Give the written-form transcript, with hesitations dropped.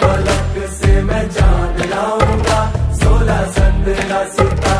फलक से मैं जान लाऊंगा 16 संधरा सितारे।